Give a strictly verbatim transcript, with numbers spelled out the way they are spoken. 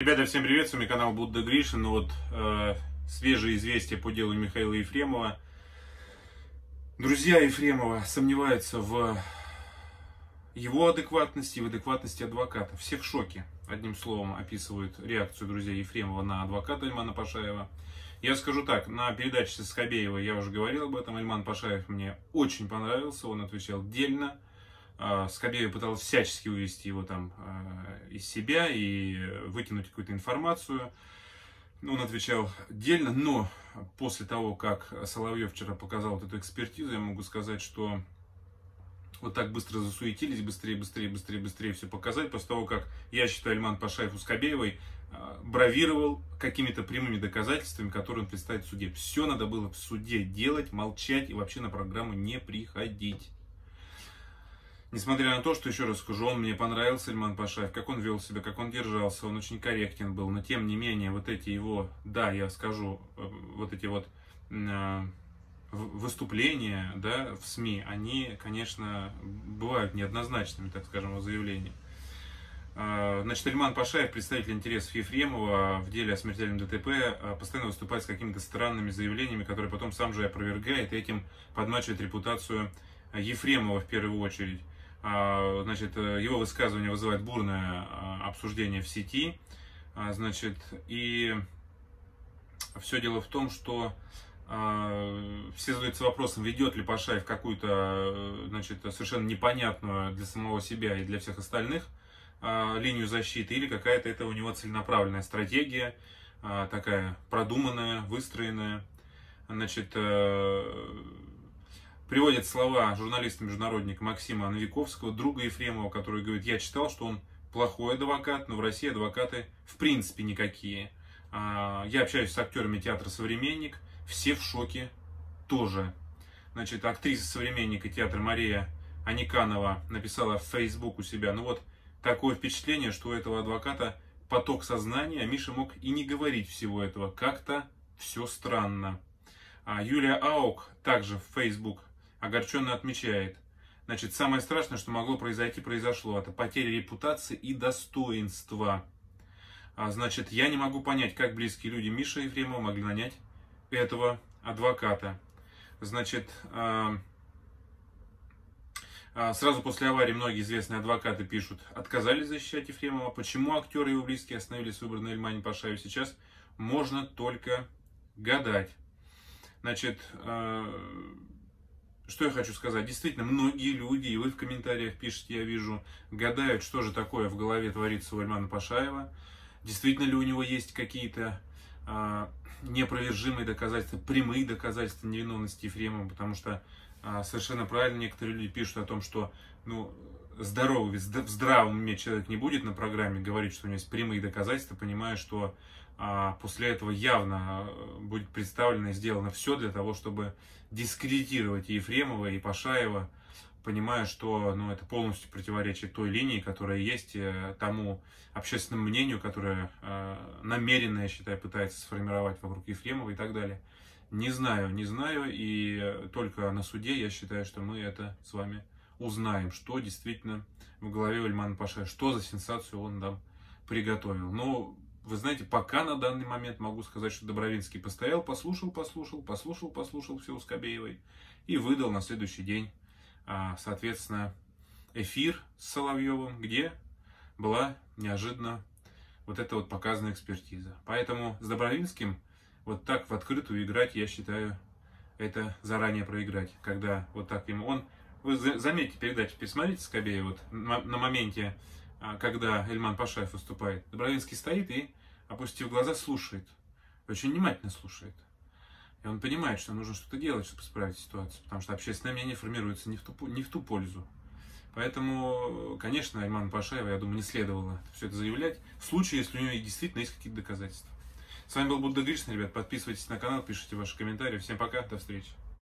Ребята, всем привет, с вами канал Будда Гриша. Ну вот, э, свежие известия по делу Михаила Ефремова. Друзья Ефремова сомневаются в его адекватности и в адекватности адвоката. Все в шоке, одним словом, описывают реакцию друзья Ефремова на адвоката Эльмана Пашаева. Я скажу так, на передаче со Скабеевой я уже говорил об этом. Эльман Пашаев мне очень понравился, он отвечал дельно. Скабеев пытался всячески увести его там из себя и вытянуть какую-то информацию. Он отвечал дельно, но после того, как Соловьев вчера показал вот эту экспертизу, я могу сказать, что вот так быстро засуетились, быстрее, быстрее, быстрее, быстрее все показать. После того, как, я считаю, Эльман Пашаев у Скабеевой бравировал какими-то прямыми доказательствами, которые он представит в суде. Все надо было в суде делать, молчать и вообще на программу не приходить. Несмотря на то, что, еще раз скажу, он мне понравился, Эльман Пашаев, как он вел себя, как он держался, он очень корректен был, но тем не менее, вот эти его, да, я скажу, вот эти вот э, выступления, да, в СМИ, они, конечно, бывают неоднозначными, так скажем, его заявления. Э, значит, Эльман Пашаев, представитель интересов Ефремова в деле о смертельном ДТП, постоянно выступает с какими-то странными заявлениями, которые потом сам же опровергает, и этим подмачивает репутацию Ефремова в первую очередь. Значит, его высказывание вызывает бурное обсуждение в сети. Значит, и все дело в том, что все задаются вопросом, ведет ли Пашаев какую-то, значит, совершенно непонятную для самого себя и для всех остальных линию защиты, или какая-то это у него целенаправленная стратегия, такая продуманная, выстроенная. Значит, приводит слова журналиста-международника Максима Новиковского, друга Ефремова, который говорит: я читал, что он плохой адвокат, но в России адвокаты в принципе никакие. Я общаюсь с актерами театра «Современник», все в шоке тоже. Значит, актриса «Современника» театра Мария Аниканова написала в Facebook у себя: ну вот, такое впечатление, что у этого адвоката поток сознания, а Миша мог и не говорить всего этого. Как-то все странно. Юлия Аук также в Facebook огорченно отмечает: значит, самое страшное, что могло произойти, произошло. Это потеря репутации и достоинства. А, значит, я не могу понять, как близкие люди Миши Ефремова могли нанять этого адвоката. Значит, а, а, сразу после аварии многие известные адвокаты пишут: отказались защищать Ефремова. Почему актеры и его близкие остановились в выбранной Эльмане Пашаеве, сейчас можно только гадать. Значит, а, что я хочу сказать? Действительно, многие люди, и вы в комментариях пишете, я вижу, гадают, что же такое в голове творится у Эльмана Пашаева. Действительно ли у него есть какие-то а, непровержимые доказательства, прямые доказательства невиновности Ефремова? Потому что а, совершенно правильно некоторые люди пишут о том, что, ну, здоровый, в здравом уме человек не будет на программе говорить, что у него есть прямые доказательства, понимая, что после этого явно будет представлено и сделано все для того, чтобы дискредитировать и Ефремова, и Пашаева, понимая, что, ну, это полностью противоречит той линии, которая есть, тому общественному мнению, которое намеренно, я считаю, пытается сформировать вокруг Ефремова и так далее. Не знаю, не знаю, и только на суде, я считаю, что мы это с вами узнаем, что действительно в голове Эльмана Пашаева, что за сенсацию он нам приготовил. Но вы знаете, пока на данный момент могу сказать, что Добровинский постоял, послушал, послушал, послушал, послушал все у Скабеевой и выдал на следующий день, соответственно, эфир с Соловьевым, где была неожиданно вот эта вот показана экспертиза. Поэтому с Добровинским вот так в открытую играть, я считаю, это заранее проиграть, когда вот так ему он... Вы заметьте, передачу пересмотрите Скабеева вот на моменте, когда Эльман Пашаев выступает. Добровинский стоит и, опустив глаза, слушает. Очень внимательно слушает. И он понимает, что нужно что-то делать, чтобы исправить ситуацию. Потому что общественное мнение формируется не в ту, не в ту пользу. Поэтому, конечно, Эльману Пашаеву, я думаю, не следовало все это заявлять. В случае, если у него действительно есть какие-то доказательства. С вами был Будда Гришин, ребят. Подписывайтесь на канал, пишите ваши комментарии. Всем пока, до встречи.